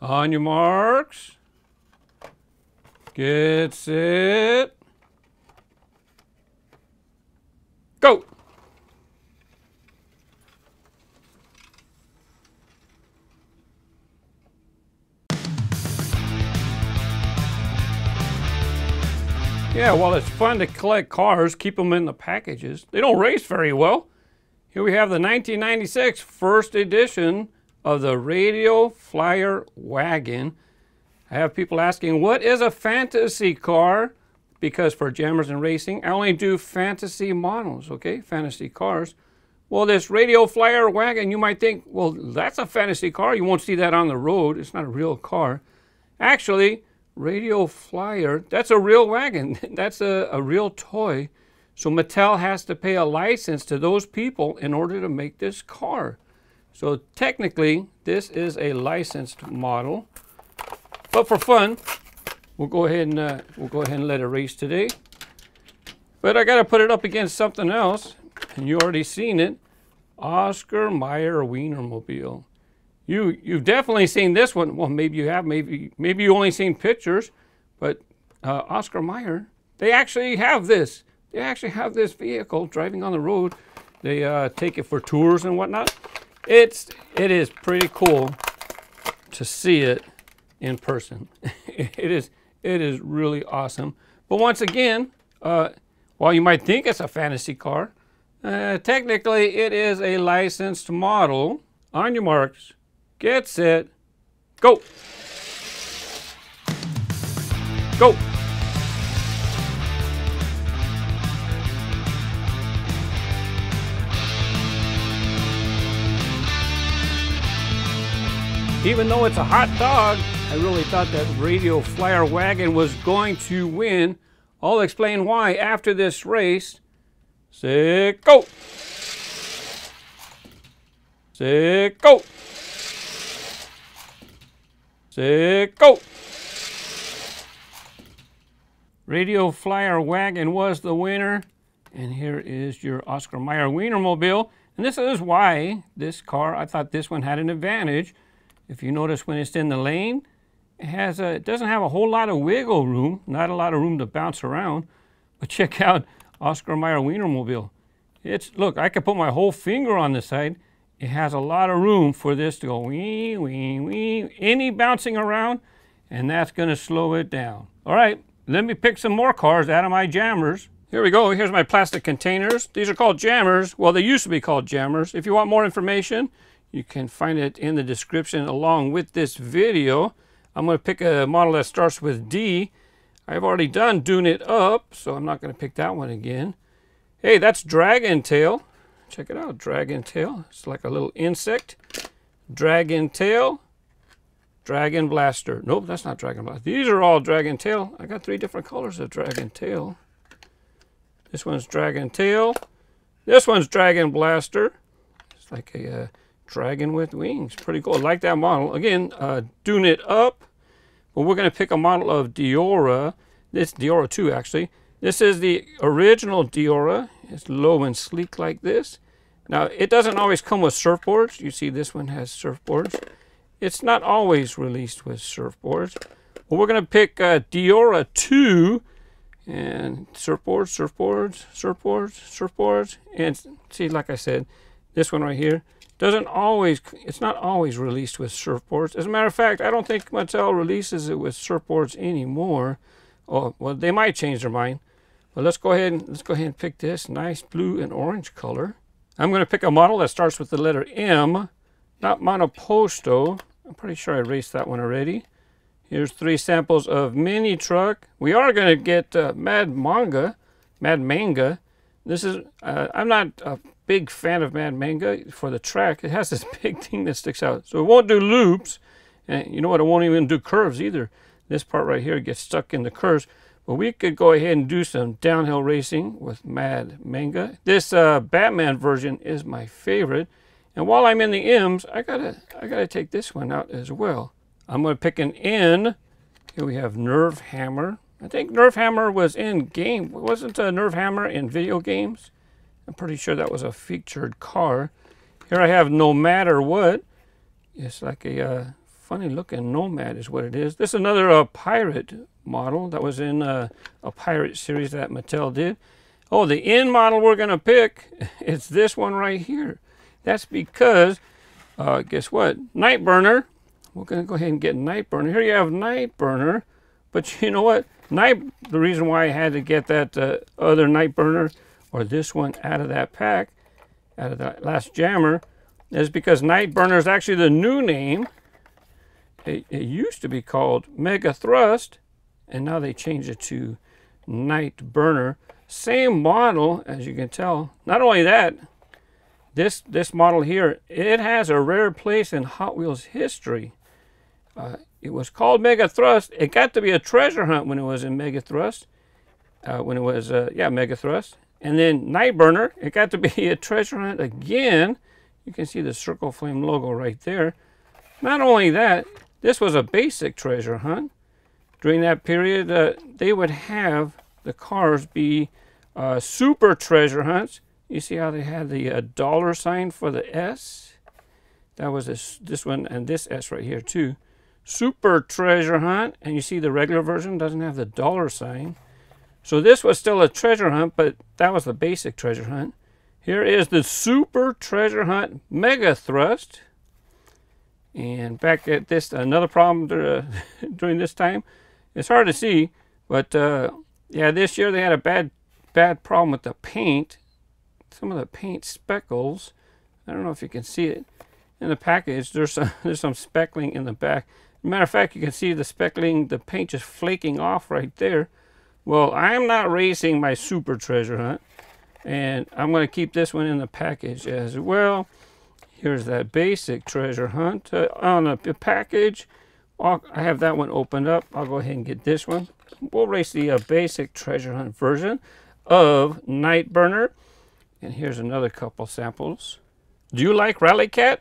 On your marks. Get set. Go. Yeah, while it's fun to collect cars, keep them in the packages, they don't race very well. Here we have the 1996 first edition of the Radio Flyer Wagon. I have people asking, what is a fantasy car? Because for Jammers and Racing, I only do fantasy models, okay? Fantasy cars. Well, this Radio Flyer Wagon, you might think, well, that's a fantasy car. You won't see that on the road. It's not a real car. Actually, Radio Flyer, that's a real wagon. That's a real toy. So Mattel has to pay a license to those people in order to make this car. So technically, this is a licensed model. But for fun, we'll go ahead and let it race today. But I gotta put it up against something else, and you already seen it, Oscar Mayer Wienermobile. You've definitely seen this one. Well, maybe you have. Maybe you only seen pictures. But Oscar Mayer, they actually have this. They actually have this vehicle driving on the road. They take it for tours and whatnot. It is pretty cool to see it in person. It is really awesome. But once again, while you might think it's a fantasy car, technically it is a licensed model. On your marks. Get set, go. Go. Even though it's a hot dog, I really thought that Radio Flyer Wagon was going to win. I'll explain why after this race. Set, go. Set, go. Set, go. Radio Flyer Wagon was the winner. And here is your Oscar Mayer Wienermobile. And this is why this car, I thought this one had an advantage. If you notice when it's in the lane, it doesn't have a whole lot of wiggle room, not a lot of room to bounce around. But check out Oscar Mayer Wienermobile. Look, I could put my whole finger on the side. It has a lot of room for this to go wee, wee, wee, any bouncing around, and that's gonna slow it down. All right, let me pick some more cars out of my Jammers. Here we go, here's my plastic containers. These are called Jammers. Well, they used to be called Jammers. If you want more information, you can find it in the description along with this video. I'm gonna pick a model that starts with D. I've already done Dune It Up, so I'm not gonna pick that one again. Hey, that's Dragon Tail. Check it out, Dragon Tail. It's like a little insect. Dragon Tail, Dragon Blaster. Nope, that's not Dragon Blaster. These are all Dragon Tail. I got 3 different colors of Dragon Tail. This one's Dragon Tail. This one's Dragon Blaster. It's like a dragon with wings. Pretty cool. I like that model. Again, Dune It Up. But we're going to pick a model of Deora. This Deora 2, actually. This is the original Deora. It's low and sleek like this. Now, it doesn't always come with surfboards. You see this one has surfboards. It's not always released with surfboards. Well, we're going to pick Deora 2. And surfboards, surfboards, surfboards, surfboards. And see, like I said, this one right here doesn't always, it's not always released with surfboards. As a matter of fact, I don't think Mattel releases it with surfboards anymore. Oh, well, they might change their mind. But let's go ahead and pick this nice blue and orange color. I'm going to pick a model that starts with the letter M, not Monoposto. I'm pretty sure I erased that one already. Here's 3 samples of Mini Truck. We are going to get Mad Manga. This is I'm not a big fan of Mad Manga for the track. It has this big thing that sticks out, so it won't do loops, and you know what? It won't even do curves either. This part right here gets stuck in the curves. Well, we could go ahead and do some downhill racing with Mad Manga. This Batman version is my favorite. And while I'm in the M's, I gotta take this one out as well. I'm gonna pick an N. Here we have Nerve Hammer. I think Nerve Hammer was in game. Wasn't a Nerve Hammer in video games? I'm pretty sure that was a featured car. Here I have No Matter What. It's like a funny looking Nomad is what it is. This is another pirate model that was in a pirate series that Mattel did. Oh, the end model we're going to pick, it's this one right here. That's because, guess what? Night Burner. We're going to go ahead and get Night Burner. Here you have Night Burner. But you know what? The reason why I had to get that other Night Burner, or this one, out of that pack, out of that last Jammer, is because Night Burner is actually the new name. It used to be called Mega Thrust, and now they changed it to Night Burner. Same model, as you can tell. Not only that, this model here, it has a rare place in Hot Wheels history. It was called Mega Thrust. It got to be a treasure hunt when it was in Mega Thrust. Mega Thrust. And then Night Burner, it got to be a treasure hunt again. You can see the Circle Flame logo right there. Not only that, this was a basic treasure hunt. During that period, they would have the cars be super treasure hunts. You see how they had the dollar sign for the S? That was this one and this S right here too. Super Treasure Hunt, and you see the regular version doesn't have the dollar sign. So this was still a treasure hunt, but that was the basic treasure hunt. Here is the Super Treasure Hunt Mega Thrust. And back at this, another problem during this time. It's hard to see, but yeah, this year they had a bad problem with the paint. Some of the paint speckles. I don't know if you can see it. In the package, there's some speckling in the back. Matter of fact, you can see the speckling, the paint just flaking off right there. Well, I'm not racing my Super Treasure Hunt, and I'm going to keep this one in the package as well. Here's that basic treasure hunt on the package. I have that one opened up. I'll go ahead and get this one. We'll race the basic treasure hunt version of Night Burner. And here's another couple samples. Do you like Rally Cat?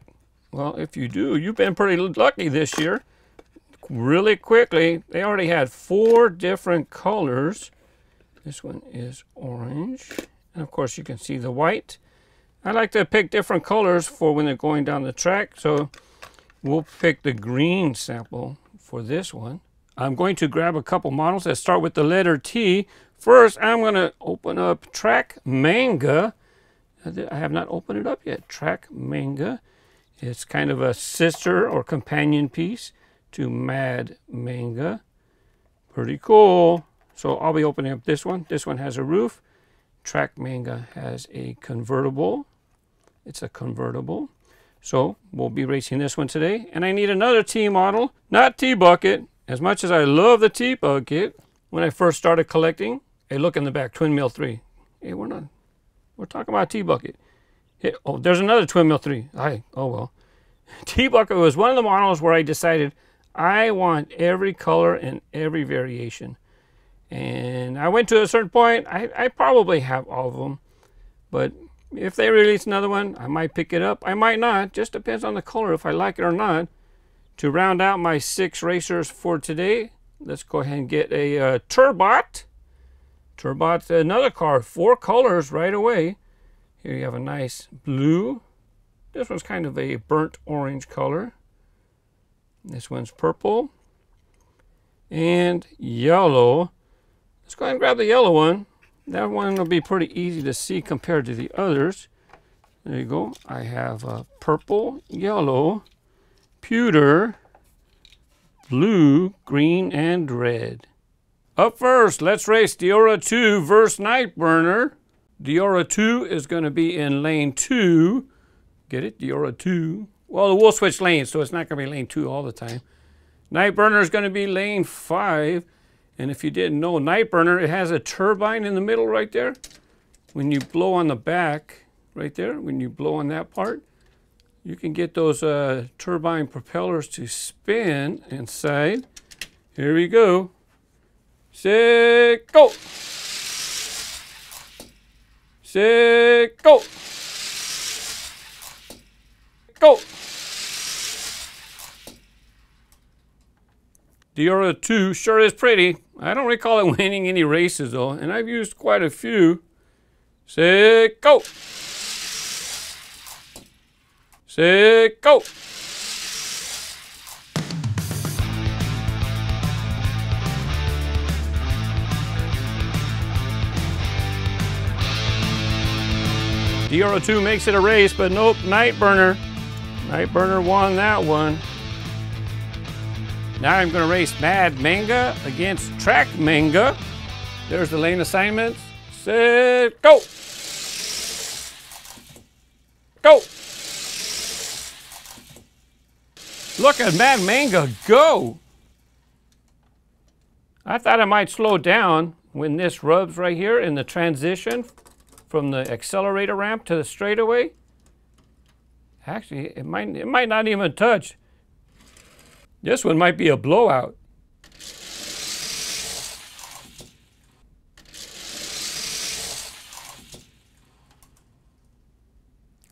Well, if you do, you've been pretty lucky this year. Really quickly, they already had 4 different colors. This one is orange. And of course, you can see the white. I like to pick different colors for when they're going down the track. So we'll pick the green sample for this one. I'm going to grab a couple models that start with the letter T. First, I'm going to open up Track Manga. I have not opened it up yet. Track Manga. It's kind of a sister or companion piece to Mad Manga. Pretty cool. So I'll be opening up this one. This one has a roof. Track Manga has a convertible. It's a convertible. So we'll be racing this one today. And I need another T model, not T-bucket. As much as I love the T-bucket, when I first started collecting, hey, look in the back, Twin Mill 3. Hey, we're talking about T-bucket. Oh, there's another Twin Mill 3. T-Bucket was one of the models where I decided I want every color and every variation. And I went to a certain point. I probably have all of them. But if they release another one, I might pick it up. I might not. Just depends on the color if I like it or not. To round out my 6 racers for today, let's go ahead and get a Turbot. Turbot's another car. 4 colors right away. Here you have a nice blue. This one's kind of a burnt orange color. This one's purple and yellow. Let's go ahead and grab the yellow one. That one will be pretty easy to see compared to the others. There you go. I have purple, yellow, pewter, blue, green, and red. Up first, let's race Deora 2 versus Night Burner. Deora 2 is going to be in lane 2. Get it? Deora 2. Well, we'll switch lanes, so it's not going to be lane 2 all the time. Night Burner is going to be lane 5. And if you didn't know, Night Burner, it has a turbine in the middle right there. When you blow on the back right there, when you blow on that part, you can get those turbine propellers to spin inside. Here we go. Set, go! Set, go! Go! Deora 2 sure is pretty. I don't recall it winning any races though, and I've used quite a few. Set, go! Set, go! Deora II makes it a race, but nope, Night Burner. Night Burner won that one. Now I'm gonna race Mad Manga against Track Manga. There's the lane assignments. Set, go! Go! Look at Mad Manga go! I thought I might slow down when this rubs right here in the transition from the accelerator ramp to the straightaway. Actually, it might not even touch. This one might be a blowout.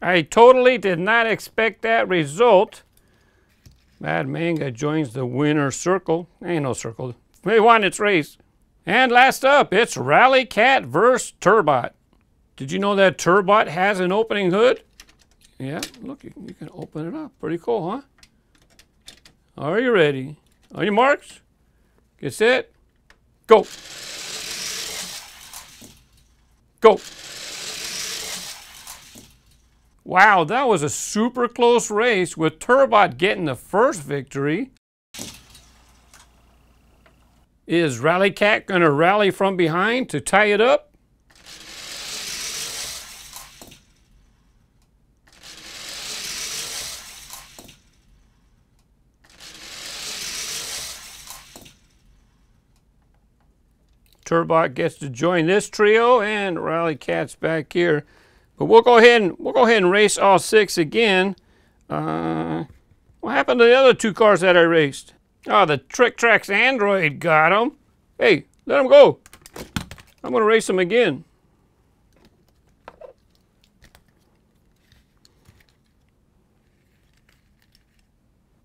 I totally did not expect that result. Mad Manga joins the winner circle. Ain't no circle. They won its race. And last up, it's Rally Cat versus Turbot. Did you know that Turbot has an opening hood? Yeah, look, you can open it up. Pretty cool, huh? Are you ready? On your marks? Get set. Go. Go. Wow, that was a super close race with Turbot getting the first victory. Is Rally Cat gonna rally from behind to tie it up? Turbot gets to join this trio, and Rally Cat's back here. But we'll go ahead and race all six again. What happened to the other two cars that I raced? Oh, the Trick Trax Android got them. Hey, let them go. I'm gonna race them again.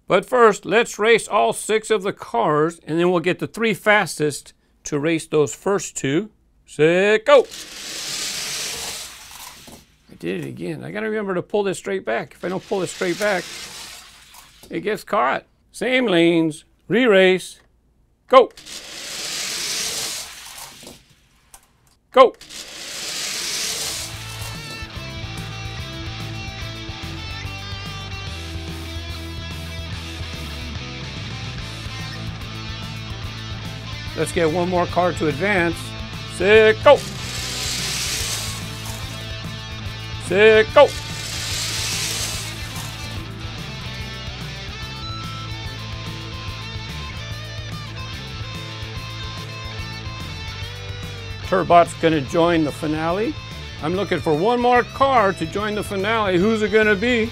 But first, let's race all six of the cars, and then we'll get the three fastest to race those first two. Set, go. I did it again. I gotta remember to pull this straight back. If I don't pull it straight back, it gets caught. Same lanes, re-race, go. Go. Let's get one more car to advance. Set, go. Set, go. Turbot's gonna join the finale. I'm looking for one more car to join the finale. Who's it gonna be?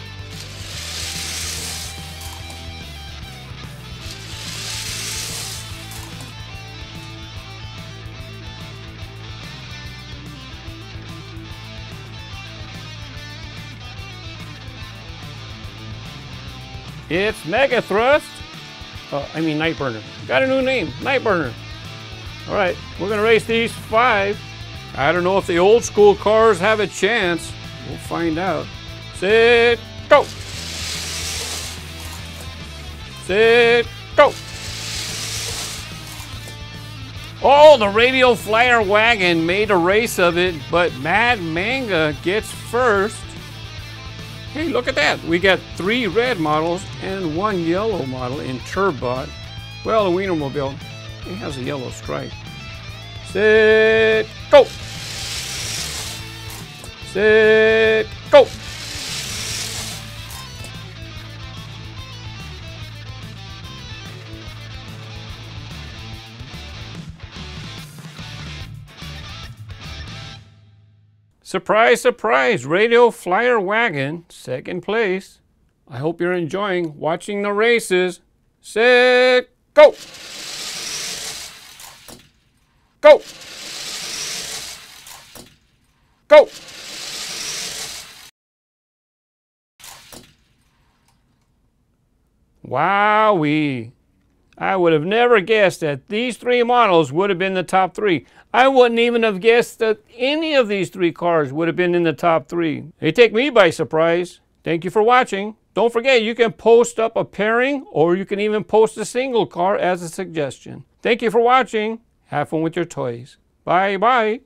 It's Mega Thrust. I mean Night Burner. Got a new name, Night Burner. All right, we're gonna race these five. I don't know if the old school cars have a chance. We'll find out. Set, go. Set, go. Oh, the Radio Flyer Wagon made a race of it, but Mad Manga gets first. Hey, look at that. We got three red models and one yellow model in Turbot. Well, the Wienermobile, it has a yellow stripe. Set, go. Set, go. Surprise, surprise, Radio Flyer Wagon, second place. I hope you're enjoying watching the races. Set, go. Go. Go. Wowee. I would have never guessed that these three models would have been the top three. I wouldn't even have guessed that any of these three cars would have been in the top three. They take me by surprise. Thank you for watching. Don't forget, you can post up a pairing, or you can even post a single car as a suggestion. Thank you for watching. Have fun with your toys. Bye-bye.